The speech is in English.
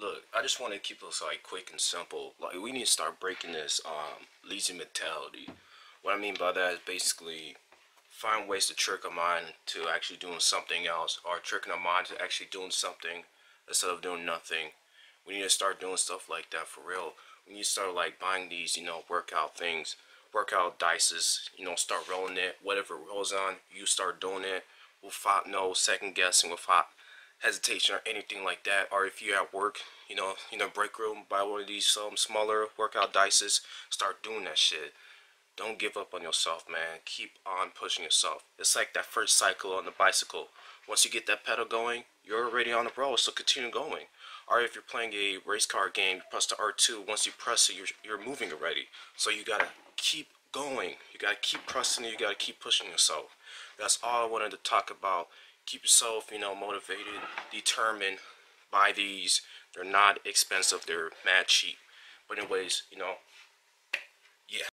Look, I just want to keep this like quick and simple. Like, we need to start breaking this lazy mentality. What I mean by that is basically find ways to trick our mind to actually doing something else, or tricking our mind to actually doing something instead of doing nothing. We need to start doing stuff like that for real. We need to start like buying these, you know, workout things, workout dices, you know, start rolling it. Whatever rolls on, you start doing it without no second guessing, without hesitation or anything like that. Or if you're at work, you know, break room, buy one of these smaller workout dices, start doing that shit. Don't give up on yourself, man. Keep on pushing yourself. It's like that first cycle on the bicycle. Once you get that pedal going, you're already on the road, so continue going. Or if you're playing a race car game, you press the R2. Once you press it, you're moving already. So you gotta keep going. You gotta keep pressing it. You gotta keep pushing yourself. That's all I wanted to talk about. Keep yourself, you know, motivated, determined. Buy these. They're not expensive. They're mad cheap. But anyways, you know.